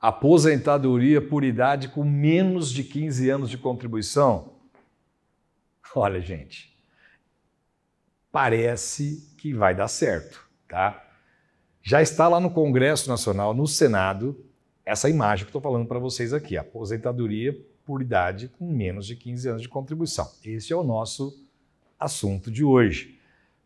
aposentadoria por idade com menos de 15 anos de contribuição? Olha, gente, parece que vai dar certo, tá? Já está lá no Congresso Nacional, no Senado, essa imagem que estou falando para vocês aqui, aposentadoria por idade com menos de 15 anos de contribuição. Esse é o nosso assunto de hoje.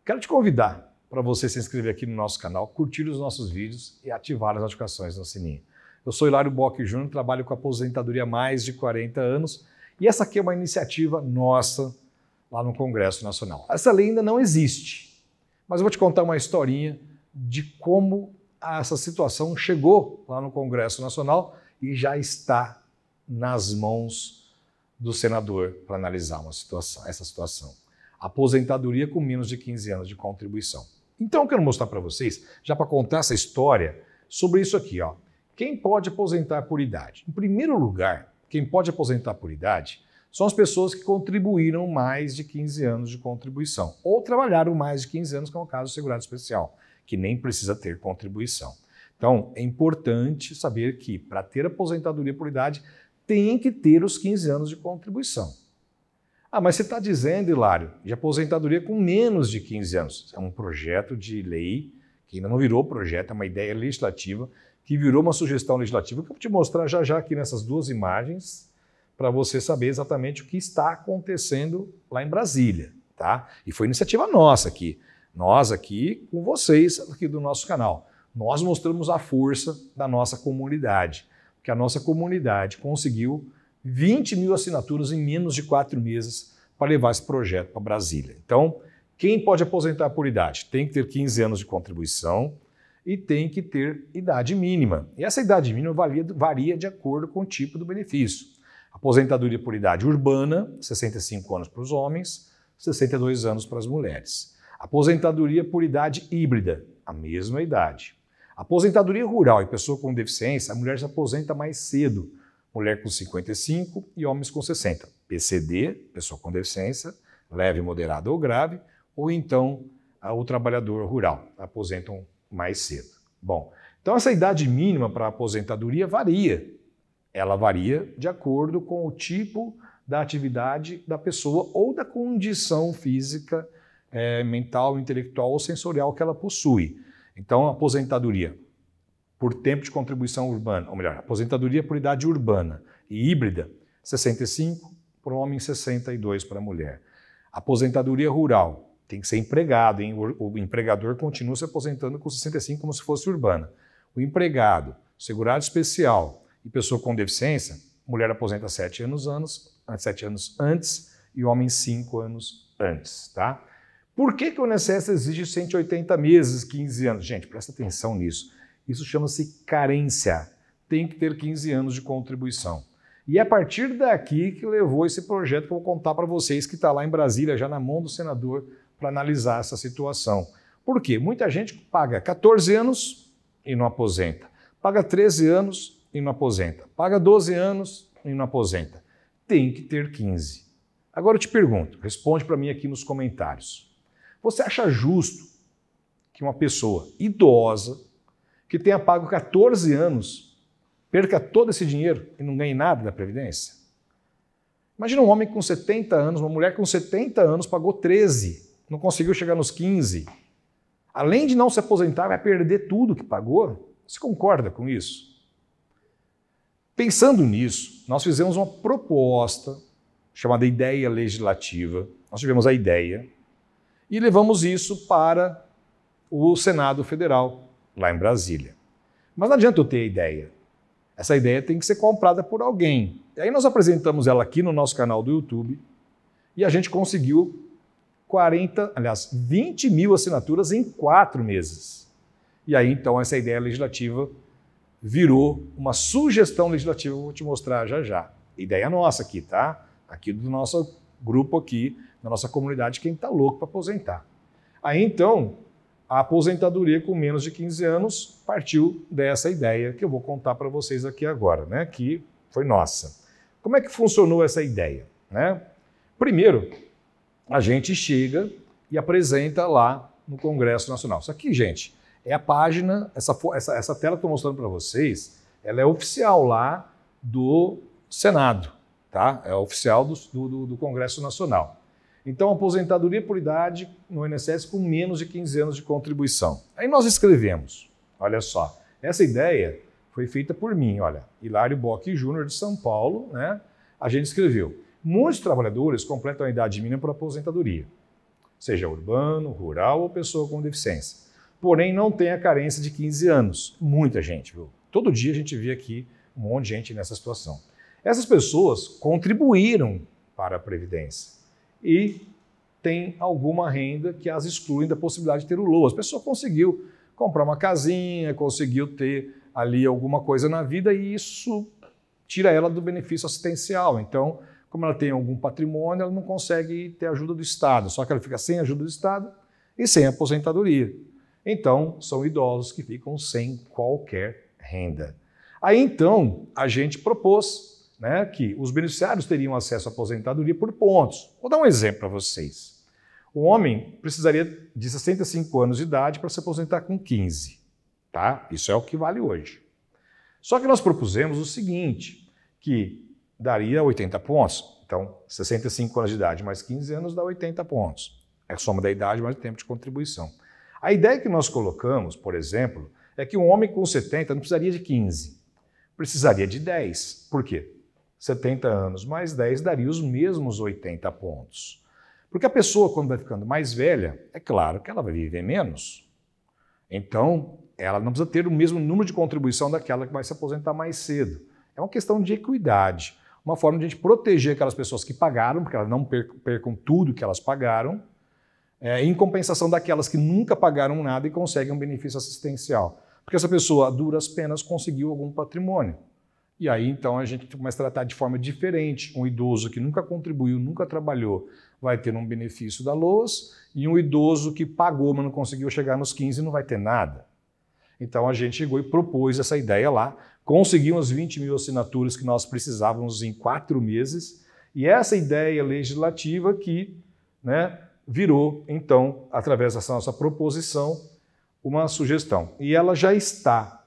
Quero te convidar para você se inscrever aqui no nosso canal, curtir os nossos vídeos e ativar as notificações no sininho. Eu sou Hilário Bocchi Jr., trabalho com aposentadoria há mais de 40 anos e essa aqui é uma iniciativa nossa lá no Congresso Nacional. Essa lei ainda não existe, mas eu vou te contar uma historinha de como essa situação chegou lá no Congresso Nacional e já está nas mãos do senador para analisar essa situação. Aposentadoria com menos de 15 anos de contribuição. Então, eu quero mostrar para vocês, já para contar essa história, sobre isso aqui, ó. Quem pode aposentar por idade? Em primeiro lugar, quem pode aposentar por idade são as pessoas que contribuíram mais de 15 anos de contribuição ou trabalharam mais de 15 anos, como é o caso do Segurado Especial, que nem precisa ter contribuição. Então, é importante saber que, para ter aposentadoria por idade, tem que ter os 15 anos de contribuição. Ah, mas você está dizendo, Hilário, de aposentadoria com menos de 15 anos. É um projeto de lei que ainda não virou projeto, é uma ideia legislativa que virou uma sugestão legislativa que eu vou te mostrar já já aqui nessas duas imagens para você saber exatamente o que está acontecendo lá em Brasília, tá? E foi iniciativa nossa aqui. Nós aqui com vocês aqui do nosso canal. Nós mostramos a força da nossa comunidade, porque a nossa comunidade conseguiu 20 mil assinaturas em menos de 4 meses para levar esse projeto para Brasília. Então, quem pode aposentar por idade? Tem que ter 15 anos de contribuição e tem que ter idade mínima. E essa idade mínima varia de acordo com o tipo do benefício. Aposentadoria por idade urbana, 65 anos para os homens, 62 anos para as mulheres. Aposentadoria por idade híbrida, a mesma idade. Aposentadoria rural e pessoa com deficiência, a mulher se aposenta mais cedo, mulher com 55 e homens com 60. PCD, pessoa com deficiência, leve, moderada ou grave, ou então o trabalhador rural, aposentam mais cedo. Bom, então essa idade mínima para a aposentadoria varia. Ela varia de acordo com o tipo da atividade da pessoa ou da condição física, mental, intelectual ou sensorial que ela possui. Então, a aposentadoria por tempo de contribuição urbana, ou melhor, aposentadoria por idade urbana e híbrida, 65 para o homem, 62 para a mulher. Aposentadoria rural, tem que ser empregado, hein? O empregador continua se aposentando com 65 como se fosse urbana. O empregado, segurado especial e pessoa com deficiência, mulher aposenta 7 anos antes e homem 5 anos antes, tá? Por que que o INSS exige 180 meses, 15 anos? Gente, presta atenção nisso. Isso chama-se carência, tem que ter 15 anos de contribuição. E é a partir daqui que levou esse projeto que eu vou contar para vocês, que está lá em Brasília, já na mão do senador, para analisar essa situação. Por quê? Muita gente paga 14 anos e não aposenta, paga 13 anos e não aposenta, paga 12 anos e não aposenta. Tem que ter 15. Agora eu te pergunto, responde para mim aqui nos comentários. Você acha justo que uma pessoa idosa, que tenha pago 14 anos, perca todo esse dinheiro e não ganhe nada da Previdência? Imagina um homem com 70 anos, uma mulher com 70 anos, pagou 13, não conseguiu chegar nos 15. Além de não se aposentar, vai perder tudo que pagou? Você concorda com isso? Pensando nisso, nós fizemos uma proposta chamada ideia legislativa, nós tivemos a ideia e levamos isso para o Senado Federal, lá em Brasília. Mas não adianta eu ter a ideia. Essa ideia tem que ser comprada por alguém. E aí nós apresentamos ela aqui no nosso canal do YouTube e a gente conseguiu 20 mil assinaturas em 4 meses. E aí então essa ideia legislativa virou uma sugestão legislativa que eu vou te mostrar já já. Ideia nossa aqui, tá? Aqui do nosso grupo aqui, da nossa comunidade, quem tá louco para aposentar. Aí então a aposentadoria com menos de 15 anos partiu dessa ideia que eu vou contar para vocês aqui agora, né? Que foi nossa. Como é que funcionou essa ideia, né? Primeiro, a gente chega e apresenta lá no Congresso Nacional. Isso aqui, gente, é a página, essa tela que eu estou mostrando para vocês ela é oficial lá do Senado, tá? É oficial do Congresso Nacional. Então, aposentadoria por idade no INSS com menos de 15 anos de contribuição. Aí nós escrevemos, olha só, essa ideia foi feita por mim, olha, Hilário Bocchi Jr. de São Paulo, né? A gente escreveu, muitos trabalhadores completam a idade mínima para aposentadoria, seja urbano, rural ou pessoa com deficiência, porém não tem a carência de 15 anos. Muita gente, viu? Todo dia a gente via aqui um monte de gente nessa situação. Essas pessoas contribuíram para a Previdência e tem alguma renda que as exclui da possibilidade de ter o LOAS. A pessoa conseguiu comprar uma casinha, conseguiu ter ali alguma coisa na vida e isso tira ela do benefício assistencial. Então, como ela tem algum patrimônio, ela não consegue ter ajuda do Estado, só que ela fica sem ajuda do Estado e sem aposentadoria. Então, são idosos que ficam sem qualquer renda. Aí, então, a gente propôs, né, que os beneficiários teriam acesso à aposentadoria por pontos. Vou dar um exemplo para vocês. O homem precisaria de 65 anos de idade para se aposentar com 15, tá? Isso é o que vale hoje. Só que nós propusemos o seguinte, que daria 80 pontos. Então, 65 anos de idade mais 15 anos dá 80 pontos. É a soma da idade mais o tempo de contribuição. A ideia que nós colocamos, por exemplo, é que um homem com 70 não precisaria de 15, precisaria de 10. Por quê? 70 anos mais 10 daria os mesmos 80 pontos. Porque a pessoa, quando vai ficando mais velha, é claro que ela vai viver menos. Então, ela não precisa ter o mesmo número de contribuição daquela que vai se aposentar mais cedo. É uma questão de equidade, uma forma de a gente proteger aquelas pessoas que pagaram, porque elas não percam tudo que elas pagaram, em compensação daquelas que nunca pagaram nada e conseguem um benefício assistencial. Porque essa pessoa, a duras penas, conseguiu algum patrimônio. E aí, então, a gente começa a tratar de forma diferente. Um idoso que nunca contribuiu, nunca trabalhou, vai ter um benefício da LOAS, e um idoso que pagou, mas não conseguiu chegar nos 15, não vai ter nada. Então, a gente chegou e propôs essa ideia lá, conseguimos 20 mil assinaturas que nós precisávamos em 4 meses, e essa ideia legislativa que, né, virou, então, através dessa nossa proposição, uma sugestão. E ela já está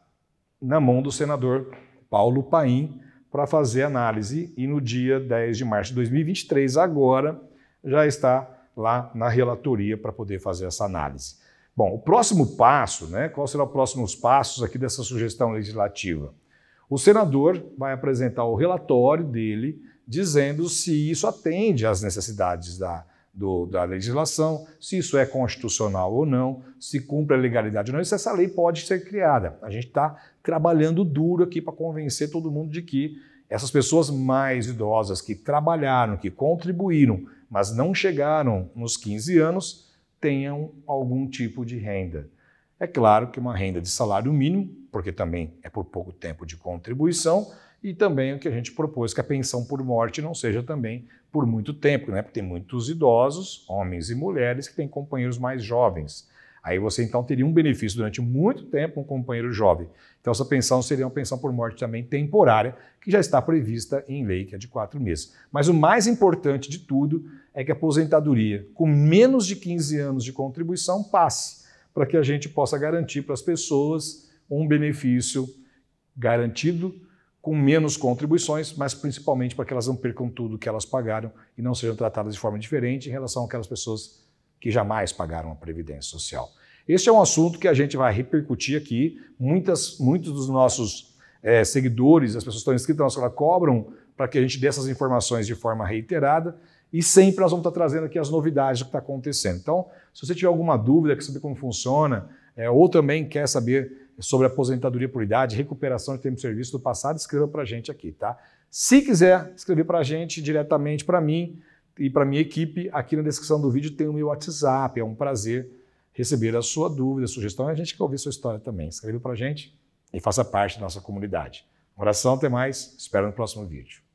na mão do senador Paulo Paim para fazer análise e no dia 10 de março de 2023, agora, já está lá na relatoria para poder fazer essa análise. Bom, o próximo passo, né? Qual será os próximos passos aqui dessa sugestão legislativa? O senador vai apresentar o relatório dele dizendo se isso atende às necessidades da legislação, se isso é constitucional ou não, se cumpre a legalidade ou não, e se essa lei pode ser criada. A gente está trabalhando duro aqui para convencer todo mundo de que essas pessoas mais idosas que trabalharam, que contribuíram, mas não chegaram nos 15 anos, tenham algum tipo de renda. É claro que uma renda de salário mínimo, porque também é por pouco tempo de contribuição, e também o que a gente propôs, que a pensão por morte não seja também por muito tempo, né? Porque tem muitos idosos, homens e mulheres, que têm companheiros mais jovens. Aí você, então, teria um benefício durante muito tempo, um companheiro jovem. Então, essa pensão seria uma pensão por morte também temporária, que já está prevista em lei, que é de 4 meses. Mas o mais importante de tudo é que a aposentadoria com menos de 15 anos de contribuição passe, para que a gente possa garantir para as pessoas um benefício garantido, com menos contribuições, mas principalmente para que elas não percam tudo que elas pagaram e não sejam tratadas de forma diferente em relação àquelas pessoas que jamais pagaram a Previdência Social. Este é um assunto que a gente vai repercutir aqui. Muitos dos nossos seguidores, as pessoas que estão inscritas na nossa sala, cobram para que a gente dê essas informações de forma reiterada e sempre nós vamos estar trazendo aqui as novidades do que está acontecendo. Então, se você tiver alguma dúvida, quer saber como funciona, ou também quer saber sobre aposentadoria por idade, recuperação de tempo de serviço do passado, escreva para a gente aqui, tá? Se quiser escrever para a gente diretamente, para mim e para minha equipe, aqui na descrição do vídeo tem o meu WhatsApp. É um prazer receber a sua dúvida, a sugestão, e a gente quer ouvir sua história também. Escreva para a gente e faça parte da nossa comunidade. Um abração, até mais. Espero no próximo vídeo.